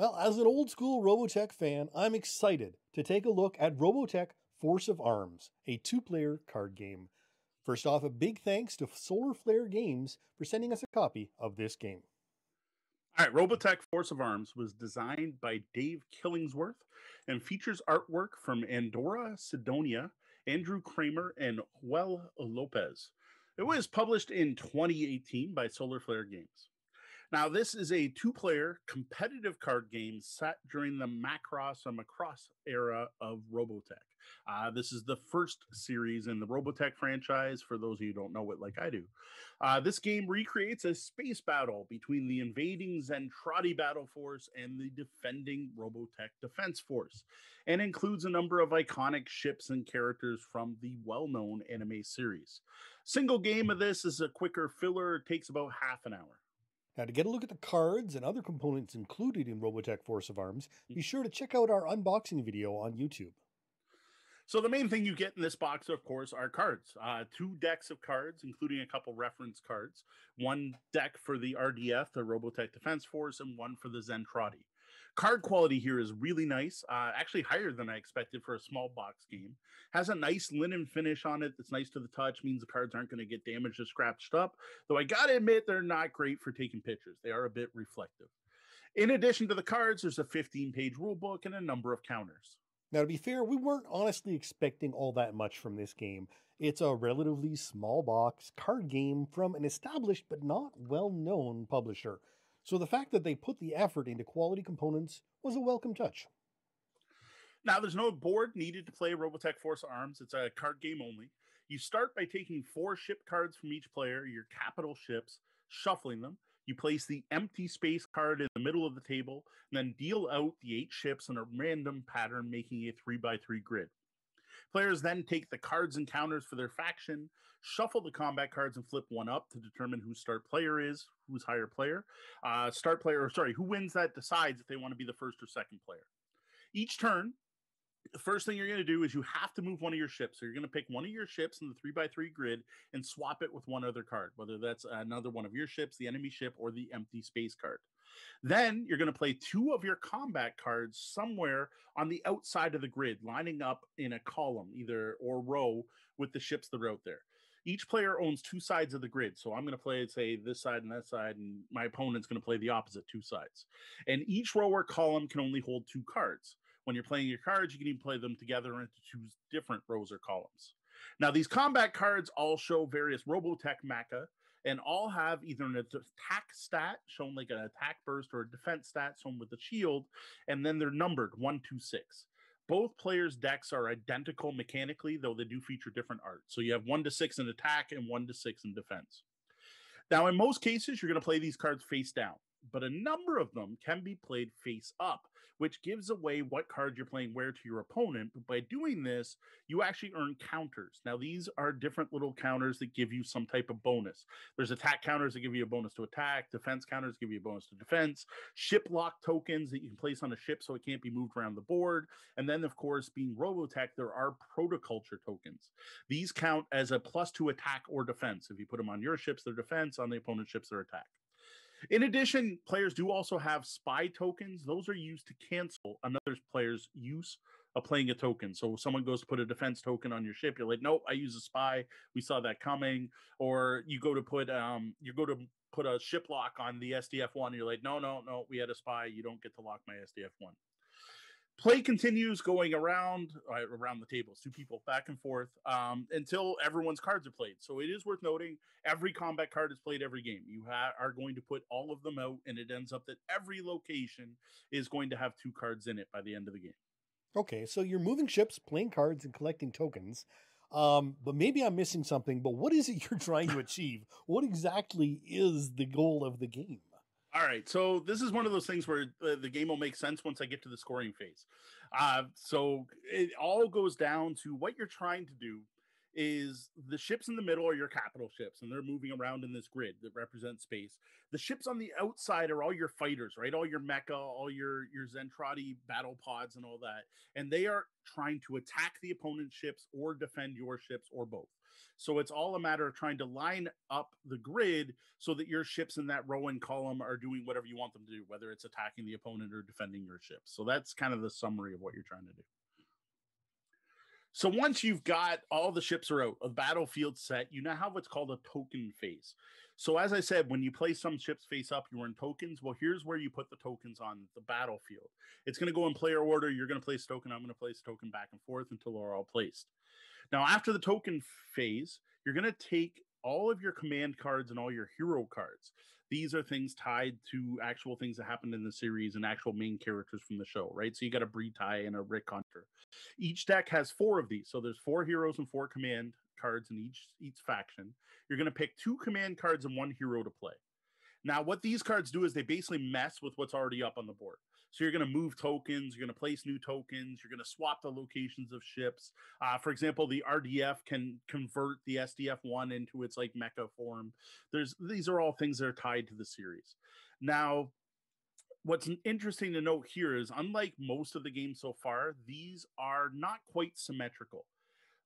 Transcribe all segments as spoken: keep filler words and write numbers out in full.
Well, as an old school Robotech fan, I'm excited to take a look at Robotech Force of Arms, a two-player card game. First off, a big thanks to Solar Flare Games for sending us a copy of this game. All right, Robotech Force of Arms was designed by Dave Killingsworth and features artwork from Andora Sidonia, Andrew Kramer, and Joel Lopez. It was published in twenty eighteen by Solar Flare Games. Now, this is a two-player competitive card game set during the Macross and Macross era of Robotech. Uh, this is the first series in the Robotech franchise, for those of you who don't know it like I do. Uh, this game recreates a space battle between the invading Zentradi battle force and the defending Robotech Defense Force, and includes a number of iconic ships and characters from the well-known anime series. Single game of this is a quicker filler, takes about half an hour. Now, to get a look at the cards and other components included in Robotech Force of Arms, be sure to check out our unboxing video on YouTube. So the main thing you get in this box, of course, are cards. Uh, two decks of cards, including a couple reference cards. One deck for the R D F, the Robotech Defense Force, and one for the Zentradi. Card quality here is really nice, uh, actually higher than I expected for a small box game. Has a nice linen finish on it that's nice to the touch, means the cards aren't going to get damaged or scratched up, though I gotta admit they're not great for taking pictures. They are a bit reflective. In addition to the cards, there's a fifteen page rule book and a number of counters. Now, to be fair, we weren't honestly expecting all that much from this game. It's a relatively small box card game from an established but not well-known publisher. So the fact that they put the effort into quality components was a welcome touch. Now, there's no board needed to play Robotech Force of Arms. It's a card game only. You start by taking four ship cards from each player, your capital ships, shuffling them. You place the empty space card in the middle of the table, and then deal out the eight ships in a random pattern, making a three by three grid. Players then take the cards and counters for their faction, shuffle the combat cards, and flip one up to determine who start player is, who's higher player. Uh, start player, or sorry, who wins that decides if they want to be the first or second player. Each turn, the first thing you're going to do is you have to move one of your ships. So you're going to pick one of your ships in the three by three grid and swap it with one other card, whether that's another one of your ships, the enemy ship, or the empty space card. Then you're going to play two of your combat cards somewhere on the outside of the grid, lining up in a column either or row with the ships that are out there. Each player owns two sides of the grid. So I'm going to play, say, this side and that side, and my opponent's going to play the opposite two sides. And each row or column can only hold two cards. When you're playing your cards, you can even play them together into two different rows or columns. Now, these combat cards all show various Robotech mecha, and all have either an attack stat, shown like an attack burst, or a defense stat, shown with a shield, and then they're numbered, one, two, six. Both players' decks are identical mechanically, though they do feature different art. So you have one to six in attack and one to six in defense. Now, in most cases, you're going to play these cards face down, but a number of them can be played face up, which gives away what card you're playing where to your opponent. But by doing this, you actually earn counters. Now, these are different little counters that give you some type of bonus. There's attack counters that give you a bonus to attack, defense counters give you a bonus to defense, ship lock tokens that you can place on a ship so it can't be moved around the board. And then, of course, being Robotech, there are Protoculture tokens. These count as a plus two attack or defense. If you put them on your ships, their defense, on the opponent's ships, their attack. In addition, players do also have spy tokens. Those are used to cancel another player's use of playing a token. So if someone goes to put a defense token on your ship, you're like, nope, I use a spy. We saw that coming. Or you go to put um, you go to put a ship lock on the S D F one. You're like, no, no, no, we had a spy. You don't get to lock my S D F one. Play continues going around uh, around the tables, two people back and forth, um, until everyone's cards are played. So it is worth noting, every combat card is played every game. You ha are going to put all of them out, and it ends up that every location is going to have two cards in it by the end of the game. Okay, so you're moving ships, playing cards, and collecting tokens. Um, but maybe I'm missing something, but what is it you're trying to achieve? What exactly is the goal of the game? All right, so this is one of those things where uh, the game will make sense once I get to the scoring phase. Uh, so it all goes down to what you're trying to do is the ships in the middle are your capital ships, and they're moving around in this grid that represents space. The ships on the outside are all your fighters, right? All your mecha, all your, your Zentradi battle pods and all that. And they are trying to attack the opponent's ships or defend your ships or both. So it's all a matter of trying to line up the grid so that your ships in that row and column are doing whatever you want them to do, whether it's attacking the opponent or defending your ships. So that's kind of the summary of what you're trying to do. So once you've got all the ships are out, a battlefield set, you now have what's called a token phase. So as I said, when you play some ships face up, you earn tokens. Well, here's where you put the tokens on the battlefield. It's going to go in player order. You're going to place token. I'm going to place token back and forth until they're all placed. Now, after the token phase, you're going to take all of your command cards and all your hero cards. These are things tied to actual things that happened in the series and actual main characters from the show, right? So you got a Breetai and a Rick Hunter. Each deck has four of these. So there's four heroes and four command cards in each, each faction. You're going to pick two command cards and one hero to play. Now, what these cards do is they basically mess with what's already up on the board. So you're going to move tokens, you're going to place new tokens, you're going to swap the locations of ships. Uh, for example, the R D F can convert the S D F one into its like mecha form. There's, these are all things that are tied to the series. Now, what's interesting to note here is, unlike most of the games so far, these are not quite symmetrical.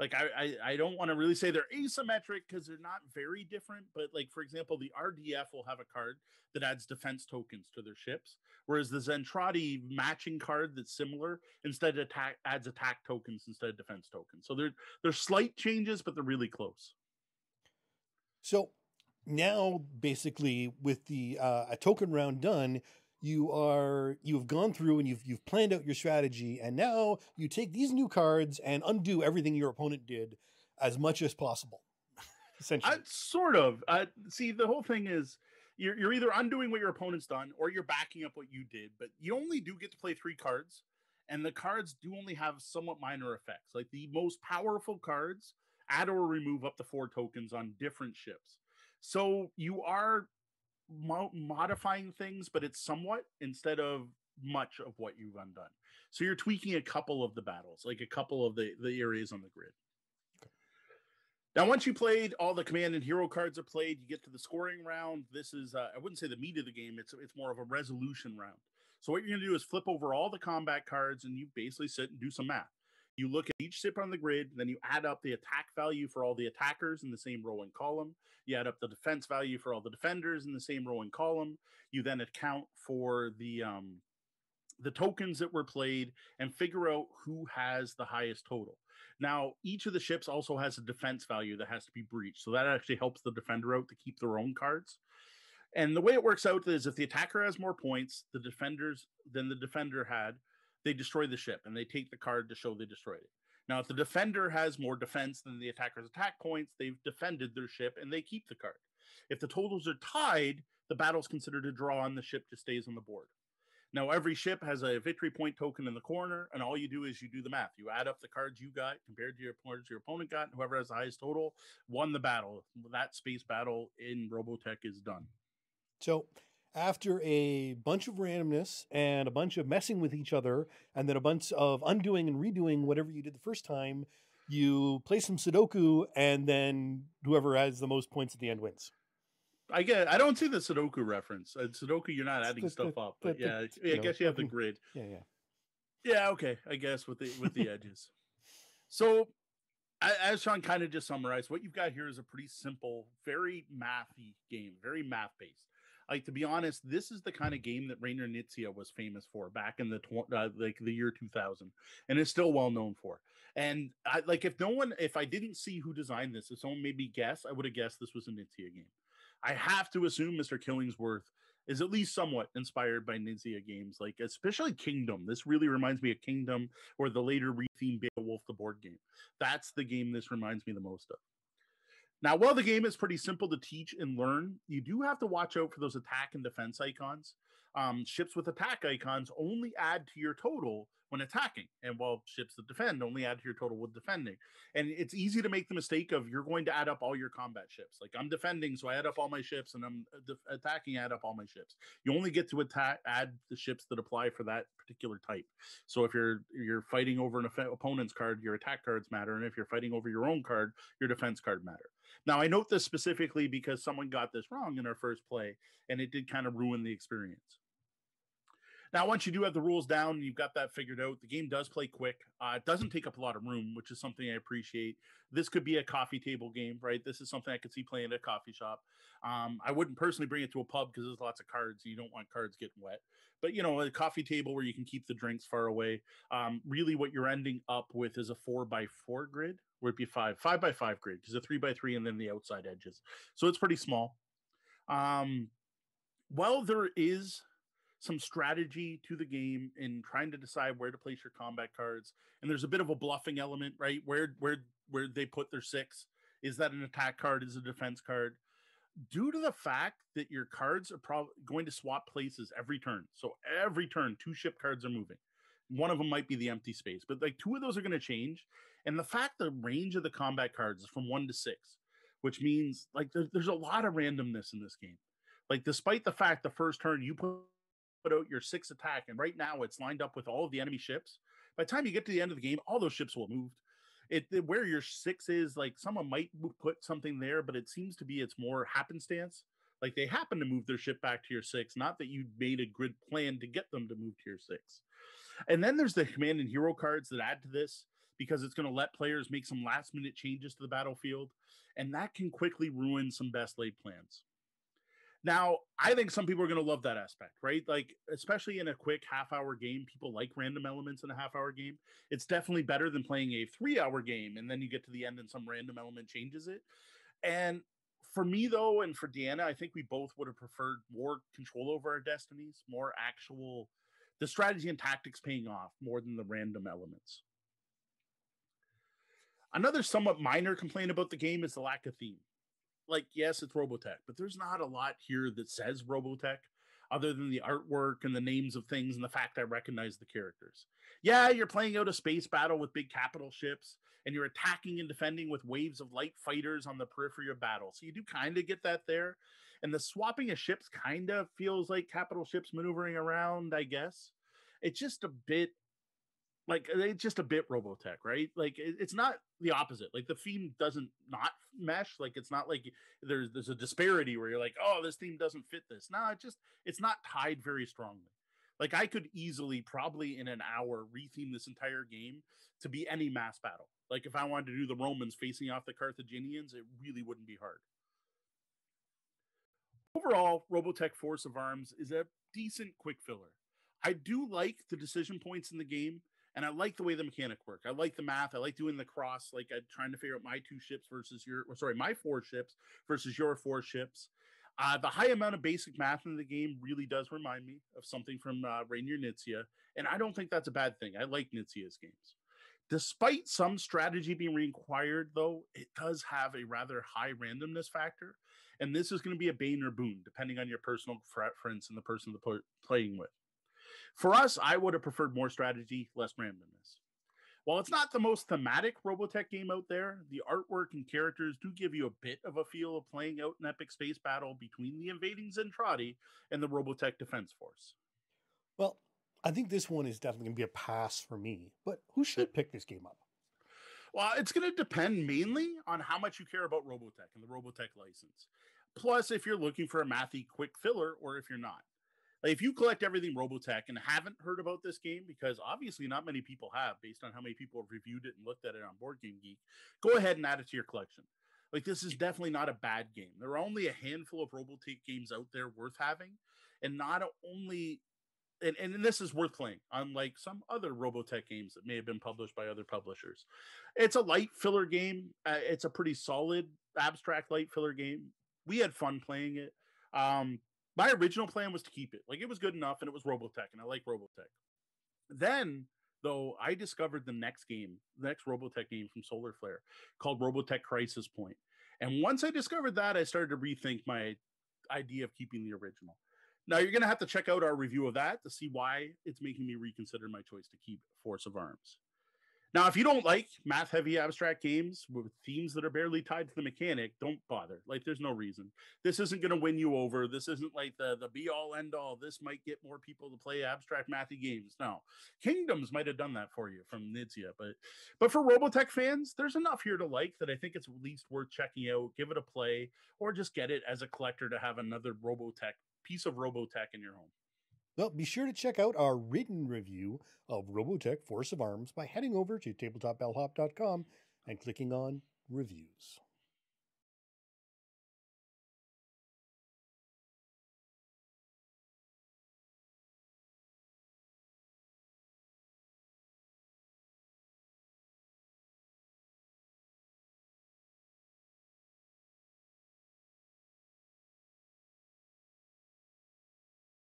Like, I, I, I don't want to really say they're asymmetric because they're not very different. But, like, for example, the R D F will have a card that adds defense tokens to their ships, whereas the Zentradi matching card that's similar instead attack, adds attack tokens instead of defense tokens. So they're, they're slight changes, but they're really close. So now, basically, with the uh, a token round done, you are you've gone through and you've you've planned out your strategy, and now you take these new cards and undo everything your opponent did as much as possible. Essentially, I, sort of. Uh, see, the whole thing is you're you're either undoing what your opponent's done or you're backing up what you did. But you only do get to play three cards, and the cards do only have somewhat minor effects. Like, the most powerful cards add or remove up to four tokens on different ships. So you are modifying things, but it's somewhat instead of much of what you've undone. So you're tweaking a couple of the battles, like a couple of the, the areas on the grid. Okay. Now, once you played, all the command and hero cards are played, you get to the scoring round. This is, uh, I wouldn't say the meat of the game, it's, it's more of a resolution round. So what you're going to do is flip over all the combat cards, and you basically sit and do some math. You look at each ship on the grid, then you add up the attack value for all the attackers in the same row and column. You add up the defense value for all the defenders in the same row and column. You then account for the um, the tokens that were played and figure out who has the highest total. Now, each of the ships also has a defense value that has to be breached, so that actually helps the defender out to keep their own cards. And the way it works out is, if the attacker has more points, the defenders than the defender had, they destroy the ship, and they take the card to show they destroyed it. Now, if the defender has more defense than the attacker's attack points, they've defended their ship, and they keep the card. If the totals are tied, the battle's considered a draw, and the ship just stays on the board. Now, every ship has a victory point token in the corner, and all you do is you do the math. You add up the cards you got compared to your cards your opponent got, and whoever has the highest total won the battle. That space battle in Robotech is done. So, after a bunch of randomness and a bunch of messing with each other, and then a bunch of undoing and redoing whatever you did the first time, you play some Sudoku, and then whoever has the most points at the end wins. I get. I don't see the Sudoku reference. At Sudoku, you're not adding the, stuff the, up, but the, yeah, the, I guess you have the grid. Yeah, yeah, yeah. Okay, I guess with the with the edges. So, as Sean kind of just summarized, what you've got here is a pretty simple, very mathy game, very math based. Like, to be honest, this is the kind of game that Reiner Knizia was famous for back in the uh, like the year two thousand, and is still well known for. And I, like, if no one, if I didn't see who designed this, if someone made me guess, I would have guessed this was a Knizia game. I have to assume Mister Killingsworth is at least somewhat inspired by Knizia games, like especially Kingdom. This really reminds me of Kingdom, or the later rethemed Beowulf, the board game. That's the game this reminds me the most of. Now, while the game is pretty simple to teach and learn, you do have to watch out for those attack and defense icons. Um, ships with attack icons only add to your total when attacking, and while ships that defend only add to your total with defending. And it's easy to make the mistake of you're going to add up all your combat ships. Like, I'm defending, so I add up all my ships, and I'm def- attacking, I add up all my ships. You only get to attack, add the ships that apply for that particular type. So if you're you're fighting over an op- opponent's card, your attack cards matter, and if you're fighting over your own card, your defense card matter. Now, I note this specifically because someone got this wrong in our first play, and it did kind of ruin the experience. Now, once you do have the rules down and you've got that figured out, the game does play quick. Uh, it doesn't take up a lot of room, which is something I appreciate. This could be a coffee table game, right? This is something I could see playing at a coffee shop. Um, I wouldn't personally bring it to a pub because there's lots of cards. You don't want cards getting wet. But, you know, a coffee table where you can keep the drinks far away. Um, really what you're ending up with is a four by four grid, where it'd be five, five by five grid, because a three by three and then the outside edges. So it's pretty small. Um, while there is some strategy to the game in trying to decide where to place your combat cards, and there's a bit of a bluffing element, right? Where where where they put their six. Is that an attack card? Is it a defense card? Due to the fact that your cards are probably going to swap places every turn. So every turn, two ship cards are moving. One of them might be the empty space, but like two of those are going to change. And the fact the range of the combat cards is from one to six, which means like there, there's a lot of randomness in this game. Like, despite the fact the first turn you put put out your six attack, and right now it's lined up with all of the enemy ships. By the time you get to the end of the game, all those ships will have moved. It, it where your six is, like, someone might put something there, but it seems to be it's more happenstance. Like, they happen to move their ship back to your six, not that you made a grid plan to get them to move to your six. And then there's the command and hero cards that add to this, because it's going to let players make some last minute changes to the battlefield, and that can quickly ruin some best laid plans. Now, I think some people are going to love that aspect, right? Like, especially in a quick half-hour game, people like random elements in a half-hour game. It's definitely better than playing a three-hour game, and then you get to the end and some random element changes it. And for me, though, and for Deanna, I think we both would have preferred more control over our destinies, more actual, the strategy and tactics paying off more than the random elements. Another somewhat minor complaint about the game is the lack of theme. Like, yes, it's Robotech, but there's not a lot here that says Robotech other than the artwork and the names of things and the fact I recognize the characters. Yeah, you're playing out a space battle with big capital ships, and you're attacking and defending with waves of light fighters on the periphery of battle. So you do kind of get that there. And the swapping of ships kind of feels like capital ships maneuvering around, I guess. It's just a bit Like, it's just a bit Robotech, right? Like, it's not the opposite. Like, the theme doesn't not mesh. Like, it's not like there's there's a disparity where you're like, oh, this theme doesn't fit this. No, it just, it's not tied very strongly. Like, I could easily, probably in an hour, retheme this entire game to be any mass battle. Like, if I wanted to do the Romans facing off the Carthaginians, it really wouldn't be hard. Overall, Robotech Force of Arms is a decent quick filler. I do like the decision points in the game. And I like the way the mechanic work. I like the math. I like doing the cross, like I'm trying to figure out my two ships versus your, or sorry, my four ships versus your four ships. Uh, the high amount of basic math in the game really does remind me of something from uh, Reiner Knizia. And I don't think that's a bad thing. I like Knizia's games. Despite some strategy being required, though, it does have a rather high randomness factor. And this is going to be a bane or boon, depending on your personal preference and the person that you're playing with. For us, I would have preferred more strategy, less randomness. While it's not the most thematic Robotech game out there, the artwork and characters do give you a bit of a feel of playing out an epic space battle between the invading Zentradi and the Robotech Defense Force. Well, I think this one is definitely going to be a pass for me, but who should pick this game up? Well, it's going to depend mainly on how much you care about Robotech and the Robotech license. Plus, if you're looking for a mathy quick filler or if you're not. If you collect everything Robotech and haven't heard about this game, because obviously not many people have based on how many people have reviewed it and looked at it on Board Game Geek, go ahead and add it to your collection. Like, this is definitely not a bad game. There are only a handful of Robotech games out there worth having, and not only, and, and this is worth playing, unlike some other Robotech games that may have been published by other publishers. It's a light filler game. Uh, it's a pretty solid abstract light filler game. We had fun playing it. Um, My original plan was to keep it. Like, it was good enough, and it was Robotech, and I like Robotech. Then, though, I discovered the next game, the next Robotech game from Solar Flare called Robotech Crisis Point. And once I discovered that, I started to rethink my idea of keeping the original. Now, you're going to have to check out our review of that to see why it's making me reconsider my choice to keep Force of Arms. Now, if you don't like math-heavy abstract games with themes that are barely tied to the mechanic, don't bother. Like, there's no reason. This isn't going to win you over. This isn't like the, the be-all, end-all. This might get more people to play abstract mathy games. No. Kingdoms might have done that for you from Knizia. But, but for Robotech fans, there's enough here to like that I think it's at least worth checking out. Give it a play, or just get it as a collector to have another Robotech, piece of Robotech in your home. Well, be sure to check out our written review of Robotech Force of Arms by heading over to tabletop bellhop dot com and clicking on Reviews.